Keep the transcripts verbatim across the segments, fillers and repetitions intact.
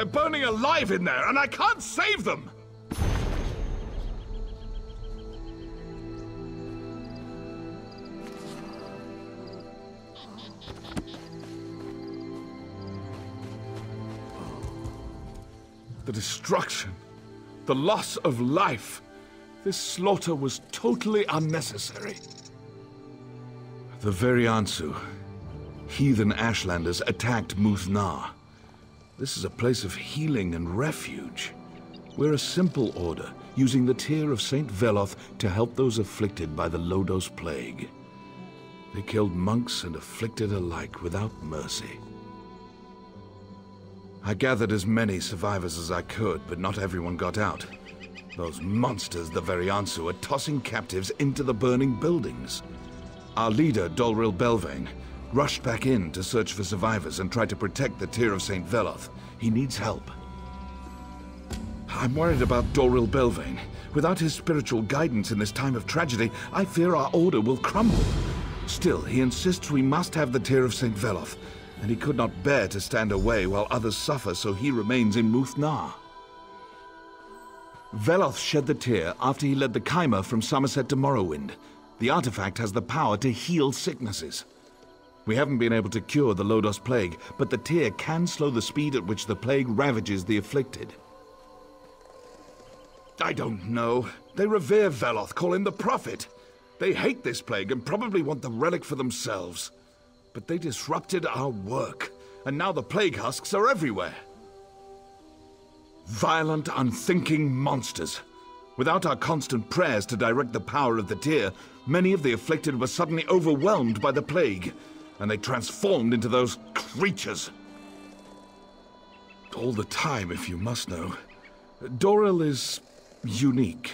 They're burning alive in there, and I can't save them! The destruction, the loss of life. This slaughter was totally unnecessary. The Veryansu, heathen Ashlanders, attacked Muth Gnaar. This is a place of healing and refuge. We're a simple order, using the Tear of Saint Veloth to help those afflicted by the Llodos Plague. They killed monks and afflicted alike without mercy. I gathered as many survivors as I could, but not everyone got out. Those monsters, the Veryansu, are tossing captives into the burning buildings. Our leader, Dolril Belvane, rushed back in to search for survivors and try to protect the Tear of Saint Veloth. He needs help. I'm worried about Dolril Belvane. Without his spiritual guidance in this time of tragedy, I fear our order will crumble. Still, he insists we must have the Tear of Saint Veloth. And he could not bear to stand away while others suffer, so he remains in Muth Gnaar. Veloth shed the tear after he led the Kaima from Somerset to Morrowind. The artifact has the power to heal sicknesses. We haven't been able to cure the Llodos Plague, but the tear can slow the speed at which the plague ravages the afflicted. I don't know. They revere Veloth, call him the Prophet. They hate this plague and probably want the relic for themselves. But they disrupted our work, and now the plague husks are everywhere. Violent, unthinking monsters. Without our constant prayers to direct the power of the tear, many of the afflicted were suddenly overwhelmed by the plague, and they transformed into those creatures. All the time, if you must know, Dolril is unique.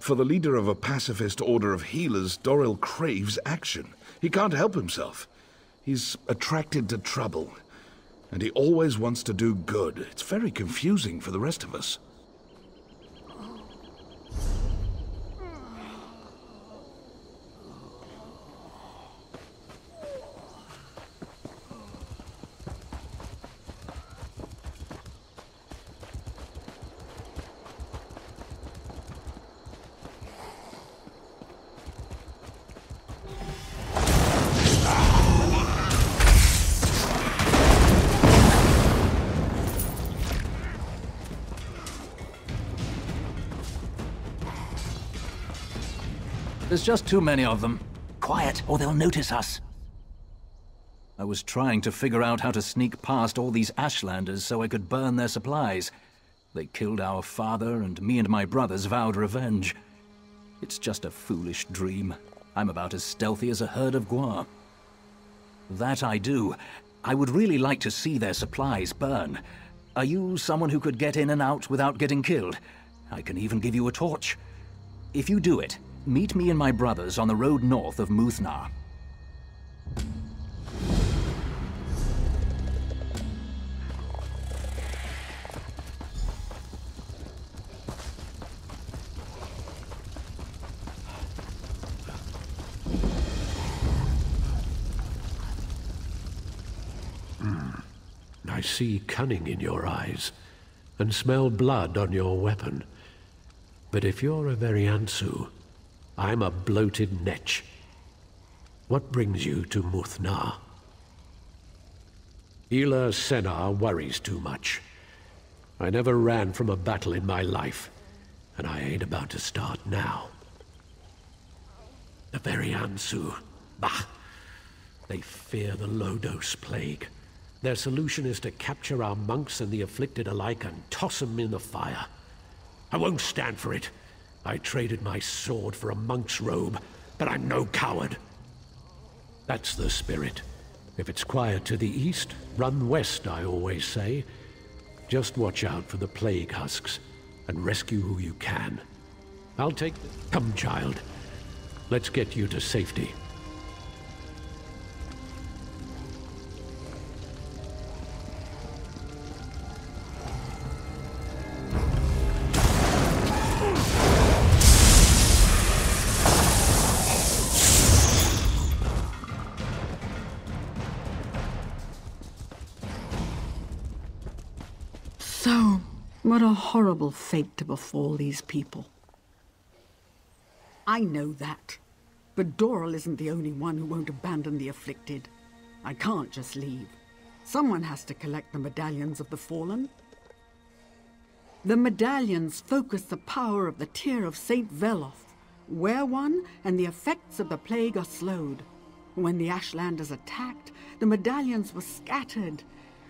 For the leader of a pacifist order of healers, Dolril craves action. He can't help himself. He's attracted to trouble, and he always wants to do good. It's very confusing for the rest of us. There's just too many of them. Quiet, or they'll notice us. I was trying to figure out how to sneak past all these Ashlanders so I could burn their supplies. They killed our father, and me and my brothers vowed revenge. It's just a foolish dream. I'm about as stealthy as a herd of guar. That I do. I would really like to see their supplies burn. Are you someone who could get in and out without getting killed? I can even give you a torch. If you do it, meet me and my brothers on the road north of Muth Gnaar. Mm. I see cunning in your eyes, and smell blood on your weapon. But if you're a Veryansu, I'm a bloated netch. What brings you to Muth Gnaar? Ila Senna worries too much. I never ran from a battle in my life, and I ain't about to start now. The Veryansu, bah! They fear the Llodos Plague. Their solution is to capture our monks and the afflicted alike and toss them in the fire. I won't stand for it. I traded my sword for a monk's robe, but I'm no coward. That's the spirit. If it's quiet to the east, run west, I always say. Just watch out for the plague husks, and rescue who you can. I'll take the... Come, child. Let's get you to safety. So, what a horrible fate to befall these people. I know that, but Dolril isn't the only one who won't abandon the afflicted. I can't just leave. Someone has to collect the medallions of the fallen. The medallions focus the power of the Tear of Saint Veloth. Wear one, and the effects of the plague are slowed. When the Ashlanders attacked, the medallions were scattered.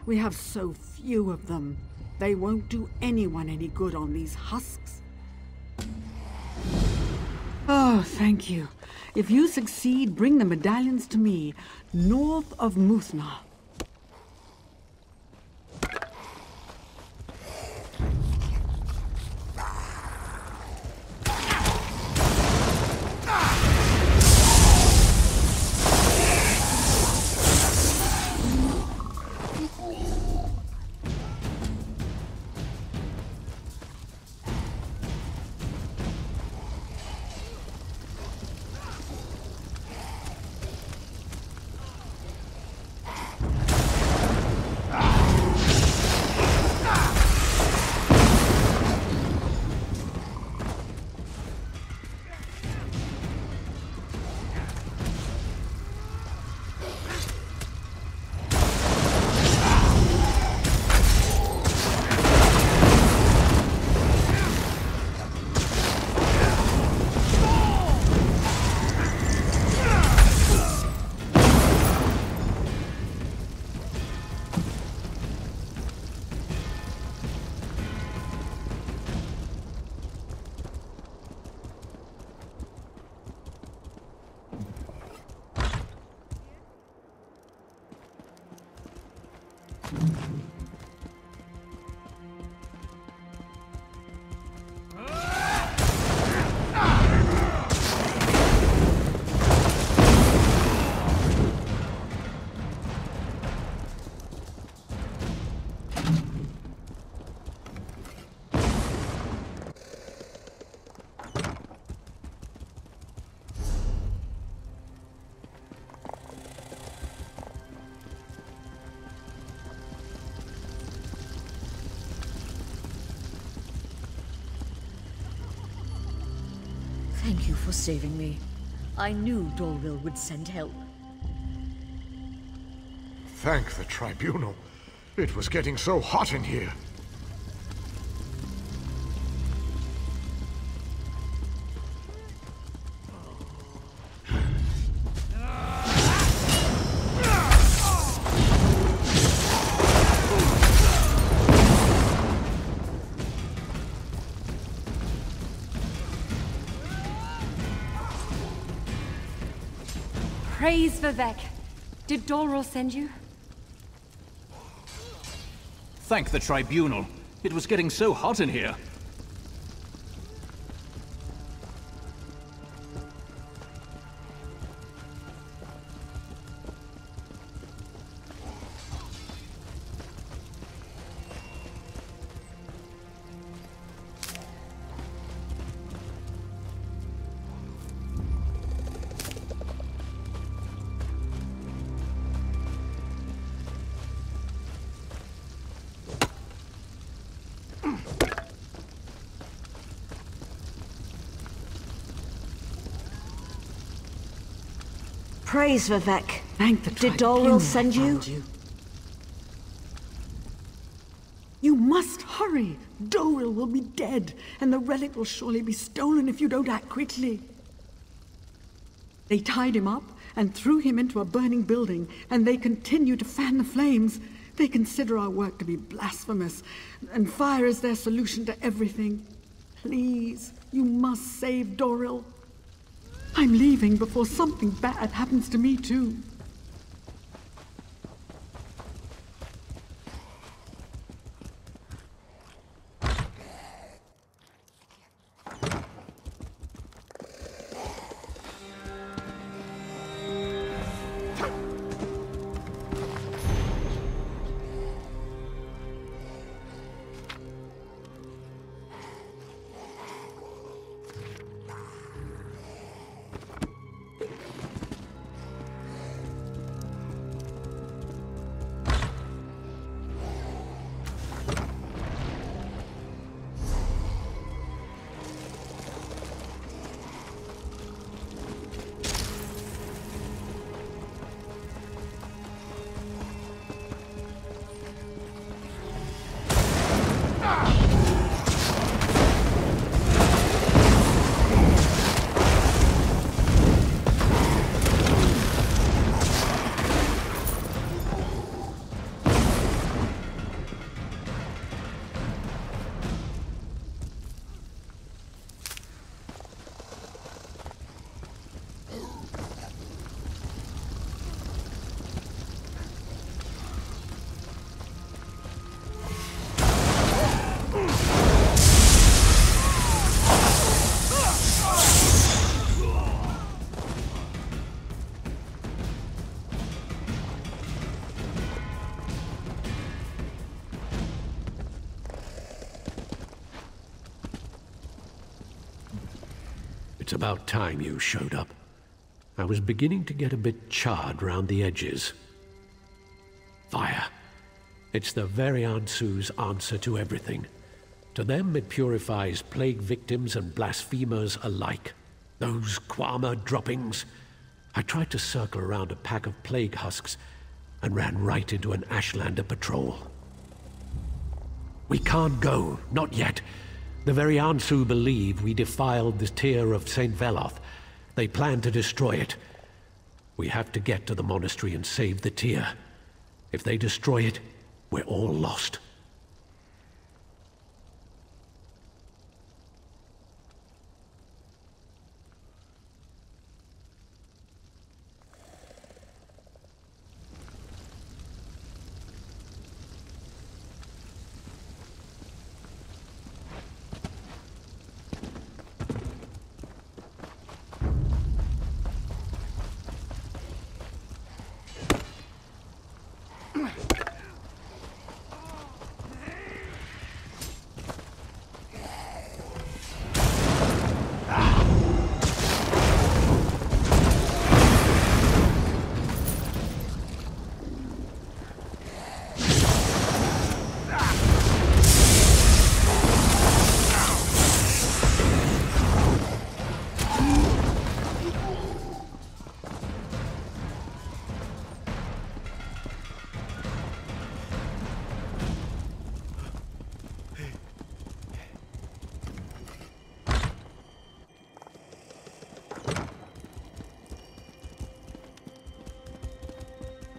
We have so few of them. They won't do anyone any good on these husks. Oh, thank you. If you succeed, bring the medallions to me, north of Muthna. Thank you for saving me. I knew Dolril would send help. Thank the Tribunal. It was getting so hot in here. Praise Vivec. Did Dolril send you? Thank the Tribunal. It was getting so hot in here. Praise Vivec. Thank the Did Dolril send you? you? You must hurry. Dolril will be dead, and the relic will surely be stolen if you don't act quickly. They tied him up and threw him into a burning building, and they continue to fan the flames. They consider our work to be blasphemous, and fire is their solution to everything. Please, you must save Dolril. I'm leaving before something bad happens to me, too. It's about time you showed up. I was beginning to get a bit charred round the edges. Fire. It's the Veryansu's answer to everything. To them, it purifies plague victims and blasphemers alike. Those Kwama droppings. I tried to circle around a pack of plague husks and ran right into an Ashlander patrol. We can't go, not yet. The Veryansu believe we defiled the Tear of Saint Veloth. They plan to destroy it. We have to get to the monastery and save the Tear. If they destroy it, we're all lost.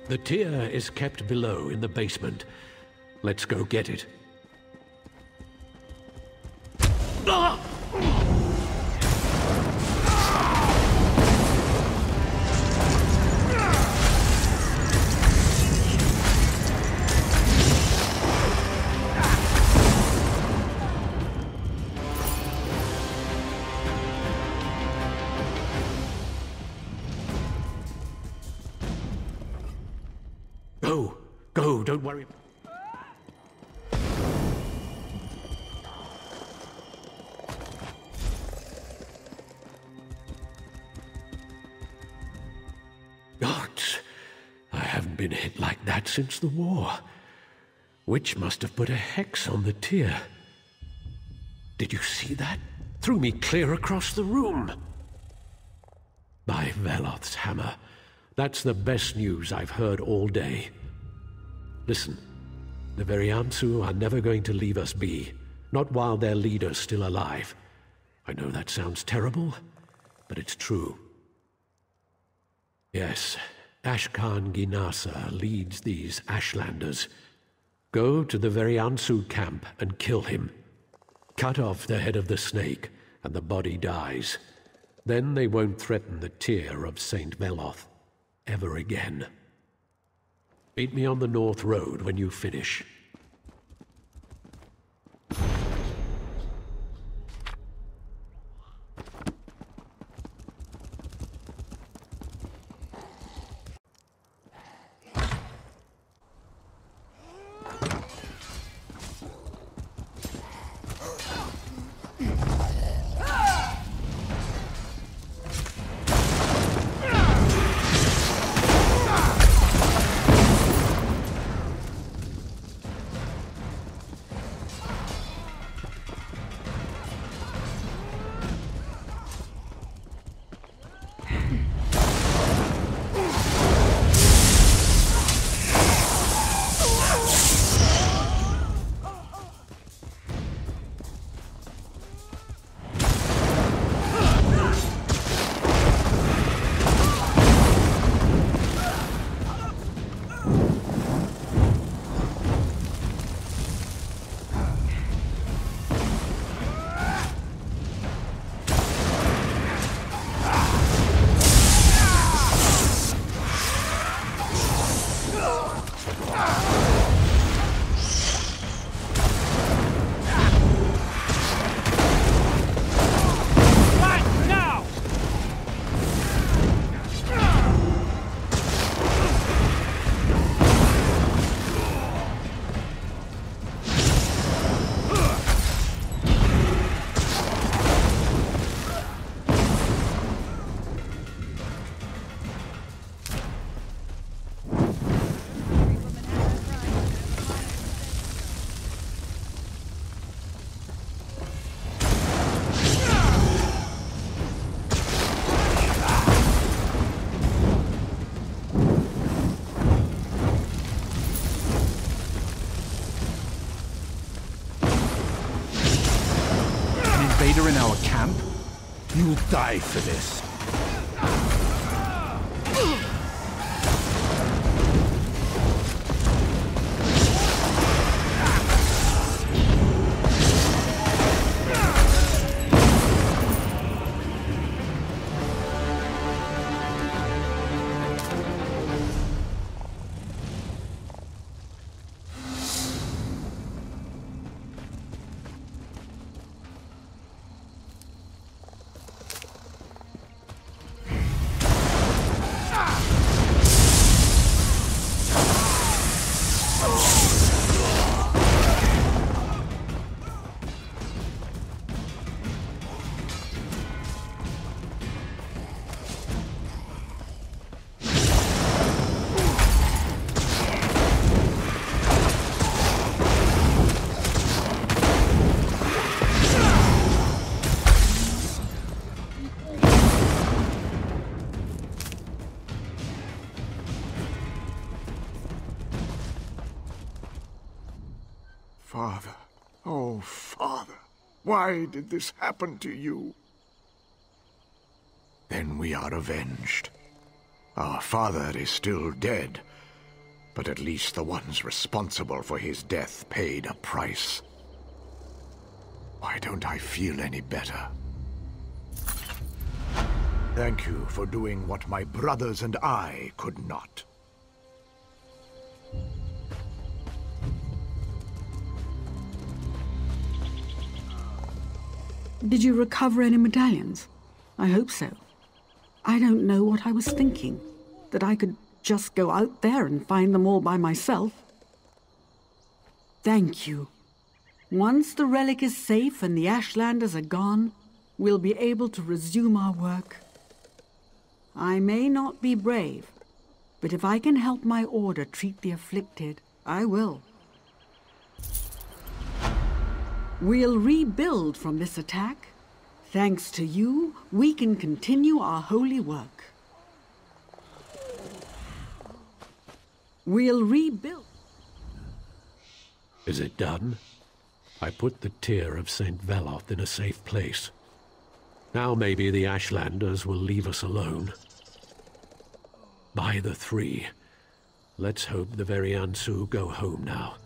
The Tear is kept below in the basement. Let's go get it. Since the war, which must have put a hex on the Tear. Did you see that? Threw me clear across the room. By Veloth's hammer, that's the best news I've heard all day. Listen, the Veryansu are never going to leave us be, not while their leader's still alive. I know that sounds terrible, but it's true. Yes. Ashkhan Ginasa leads these Ashlanders. Go to the Veryansu camp and kill him. Cut off the head of the snake, and the body dies. Then they won't threaten the Tear of Saint Veloth ever again. Meet me on the North Road when you finish. die for this. Father, oh Father, why did this happen to you? Then we are avenged. Our father is still dead, but at least the ones responsible for his death paid a price. Why don't I feel any better? Thank you for doing what my brothers and I could not. Did you recover any medallions? I hope so. I don't know what I was thinking, that I could just go out there and find them all by myself. Thank you. Once the relic is safe and the Ashlanders are gone, we'll be able to resume our work. I may not be brave, but if I can help my order treat the afflicted, I will. We'll rebuild from this attack. Thanks to you, we can continue our holy work. We'll rebuild. Is it done? I put the Tear of Saint Veloth in a safe place. Now maybe the Ashlanders will leave us alone. By the three. Let's hope the Veryansu go home now.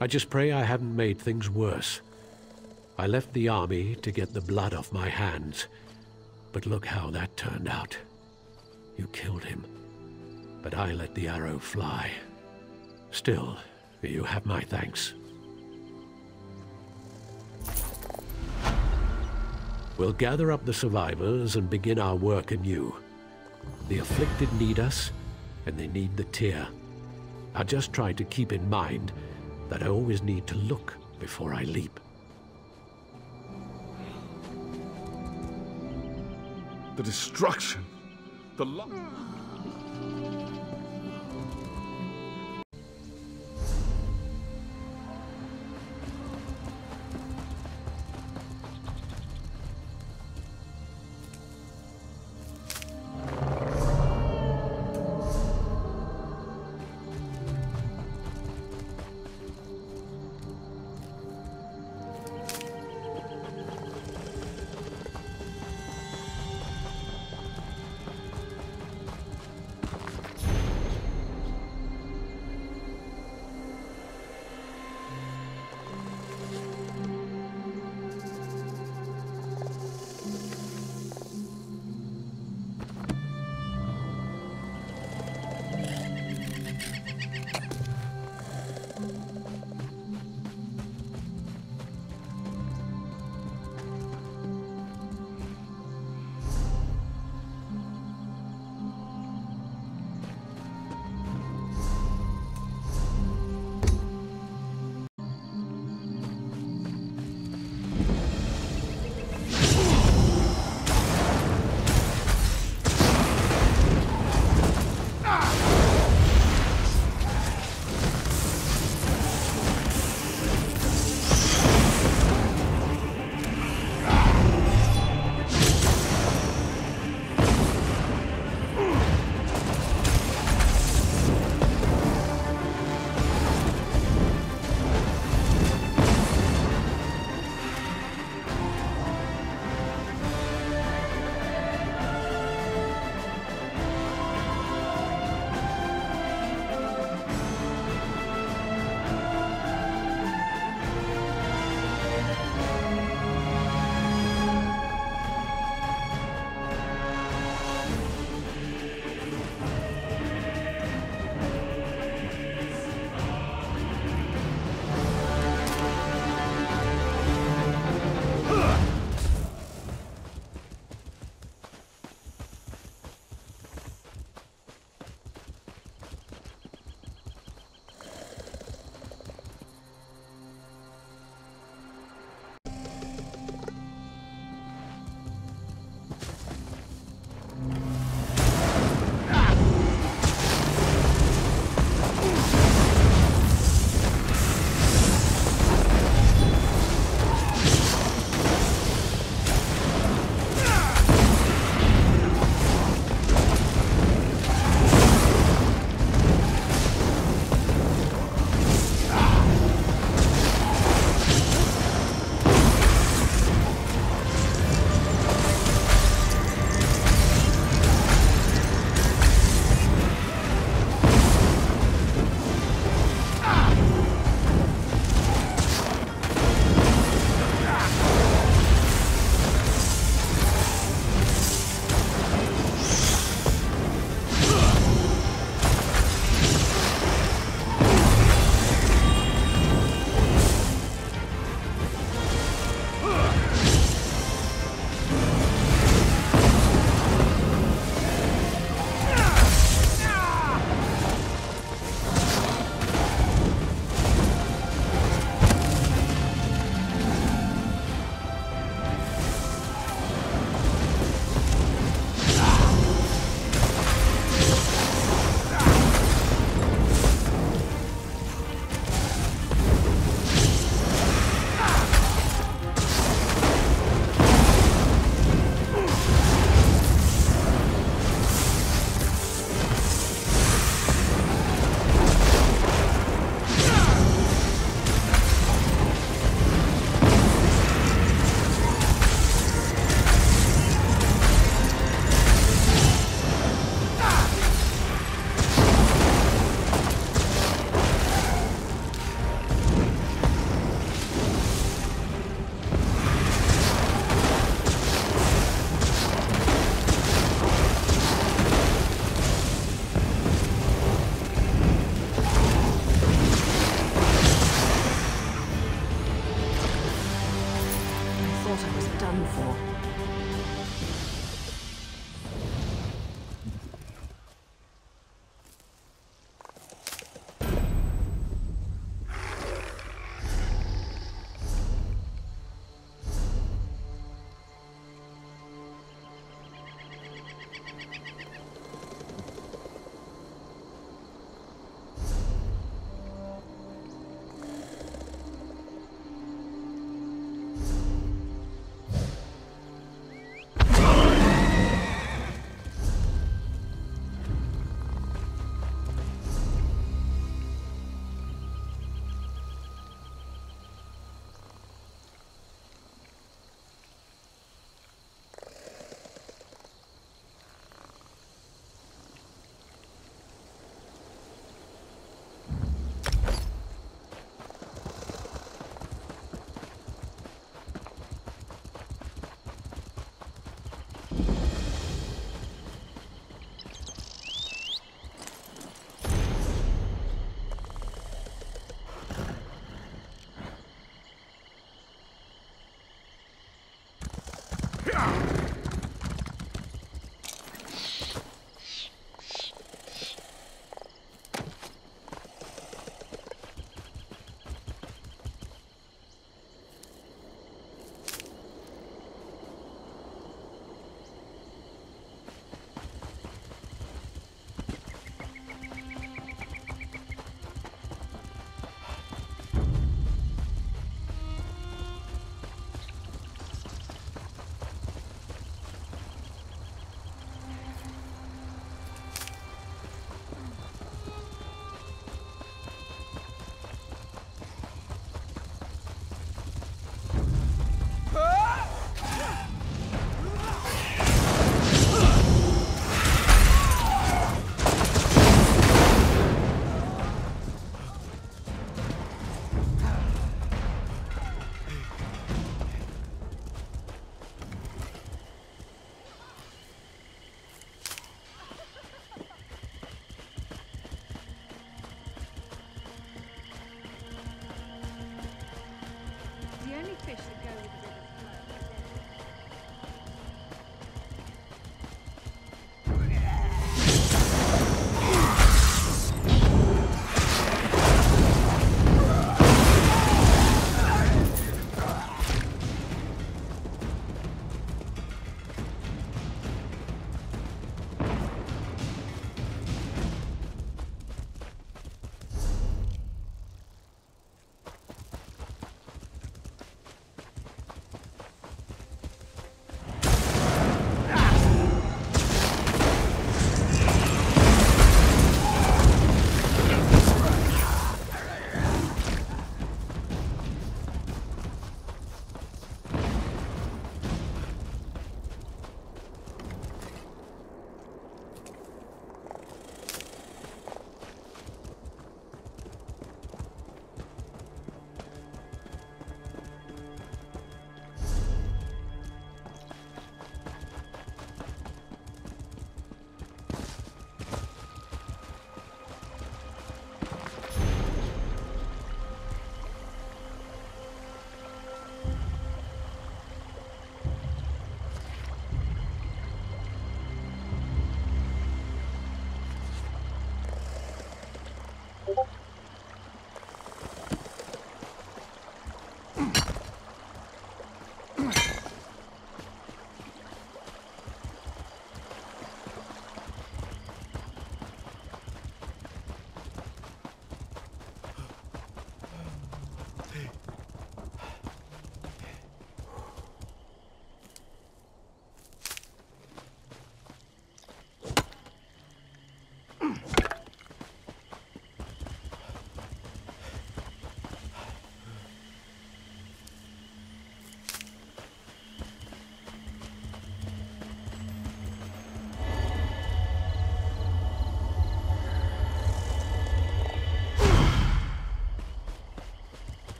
I just pray I haven't made things worse. I left the army to get the blood off my hands, but look how that turned out. You killed him, but I let the arrow fly. Still, you have my thanks. We'll gather up the survivors and begin our work anew. The afflicted need us, and they need the tear. I'll just try to keep in mind that I always need to look before I leap. The destruction, the loss.